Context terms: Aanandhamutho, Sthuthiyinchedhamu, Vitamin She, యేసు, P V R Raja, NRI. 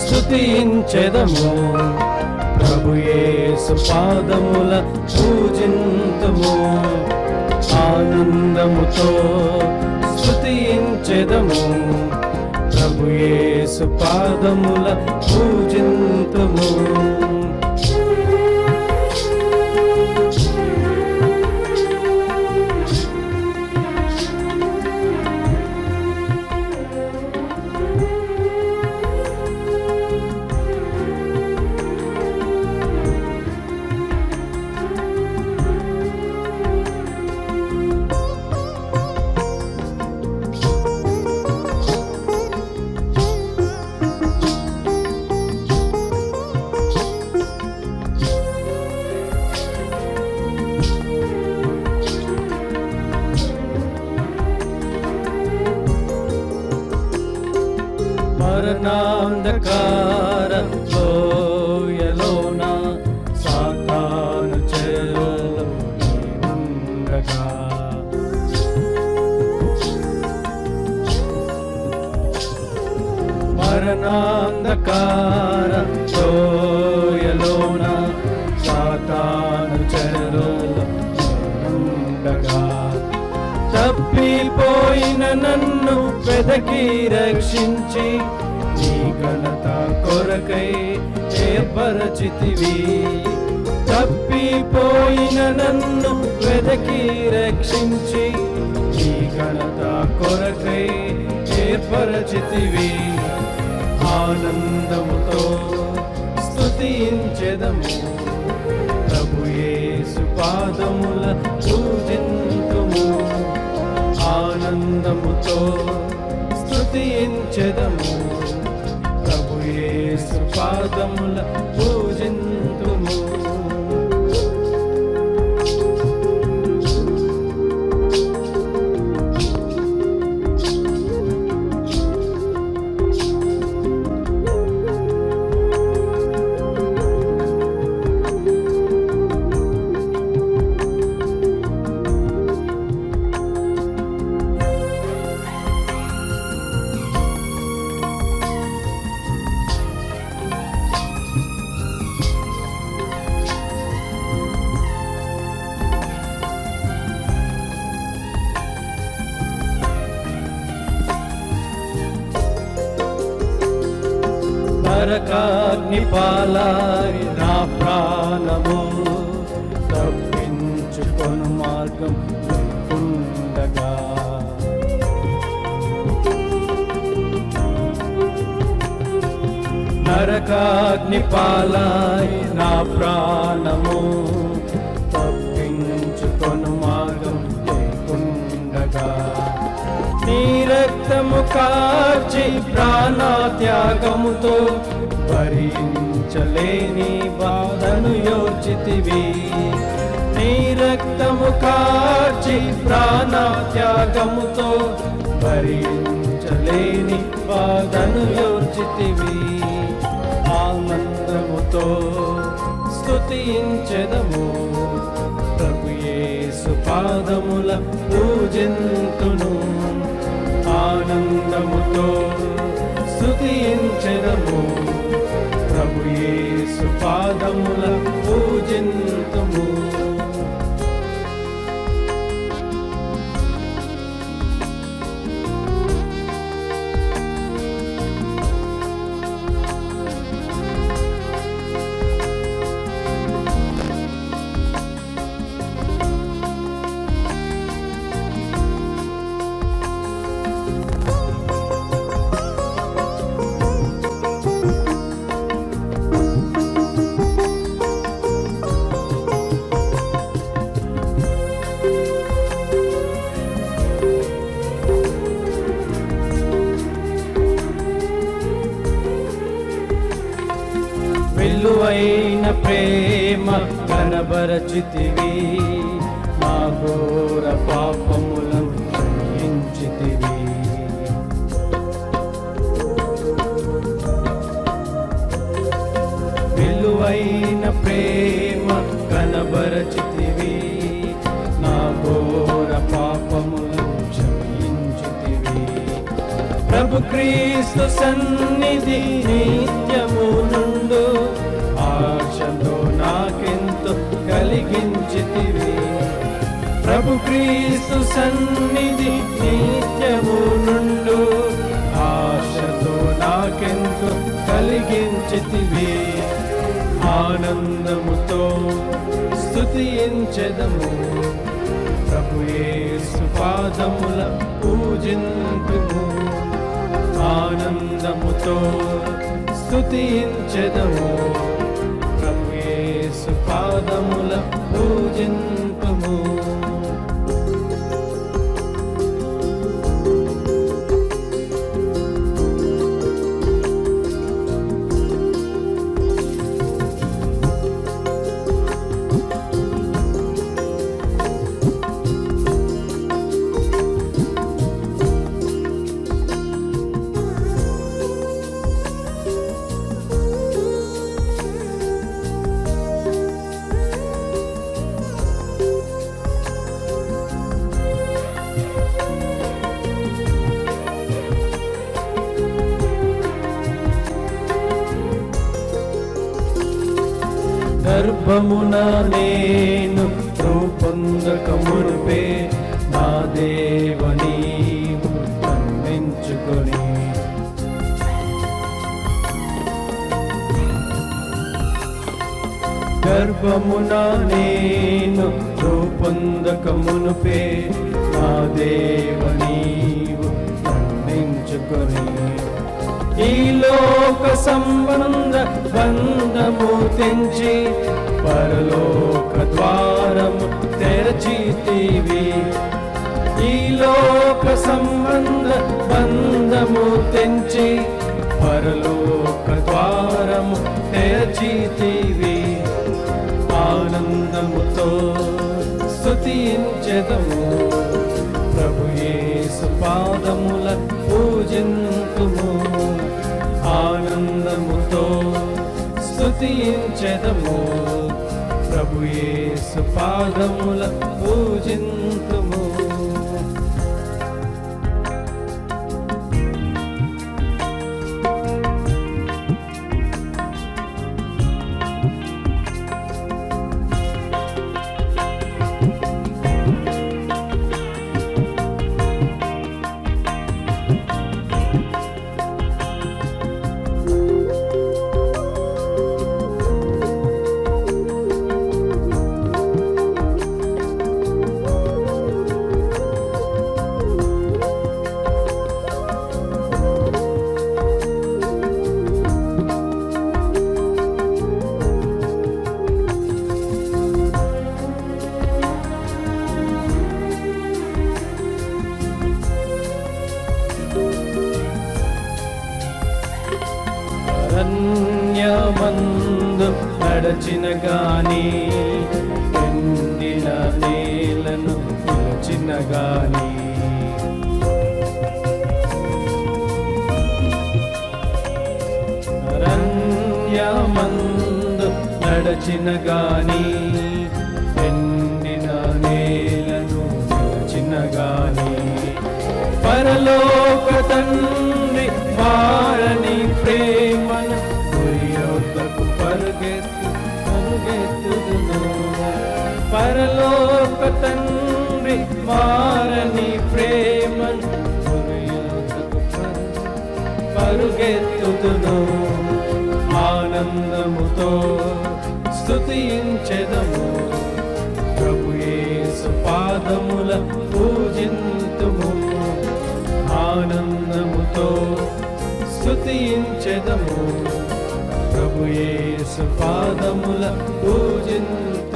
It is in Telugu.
స్తుతించెదము ప్రభు యేసు పాదముల పూజింతుము ఆనందముతో స్తుతించెదము ప్రభు యేసు పాదముల పూజింతుము मరణాంధకార లోయలోన సాతాను చెరలో నీవుండగా మరణాంధకార లోయలోన సాతాను చెరలో నీవుండగా తప్పిపోయిన నన్ను వెదకి రక్షించి ఘనతా కొరకై ఏర్పరచితివి తప్పిపోయిన నన్ను వెదకి రక్షించి నీ ఘనతా కొరకై ఏర్పరచితివి ఆనందముతో స్తుతించెదము ప్రభు యేసు పాదముల పూజింతుము ఆనందముతో స్తుతించెదము యేసు పాదముల పూజింతుము నరకాగ్ని పాలై నా ప్రాణము తప్పించుకొను మార్గం ఉండగా నరకాగ్ని పాలై నా ప్రాణము తప్పించుకొను మార్గం ఉండగా నీ రక్తము కార్చి ప్రాణత్యాగముతో భరించలేని బాధను యోచితివి నీ రక్తము కార్చి ప్రాణత్యాగముతో భరించలేని బాధను యోచితివి ఆనందముతో స్తుతించెదము ప్రభు యేసు పాదముల పూజింతును ఆనందముతో స్తుతించెదము ప్రభు యేసు పాదముల పూజింతుము విలువైన ప్రేమ కనబరచితివి మా ఘోర పాపములను క్షమించితివి విలువైన ప్రేమ కనబరచితివి మా ఘోర పాపములను క్షమించితివి ప్రభు క్రీస్తు సన్నిధి పూజితివి ప్రభు క్రీస్తు సన్నిధి నిత్యము నుండు ఆశతో నాకెంతో కలిగించితివి ఆనందముతో స్తుతించెదము ప్రభు యేసు పాదముల పూజింతుము ఆనందముతో స్తుతించెదము ప్రభు యేసు పాదముల పూజింతుము గర్భమున నేను రూపొందకమునుపే నా దేవా నీవు నన్నించుకొని గర్భమున నేను రూపొందకమునుపే నా దేవా నీవు నన్నించుకొని ఈ లోక సంబంధ బంధము తెంచి పరలోక ద్వారము తెరచితివి ఈ లోక సంబంధ బంధము తెంచి పరలోక ద్వారము తెరచితివి ఆనందముతో స్తుతించెదము ప్రభు యేసు పాదముల పూజింతుము ఆనందముతో స్తుతించెదము ప్రభు యేసు పాదముల పూజింతుము స్తుతించెదము ప్రభు యేసు పాదముల పూజింతుము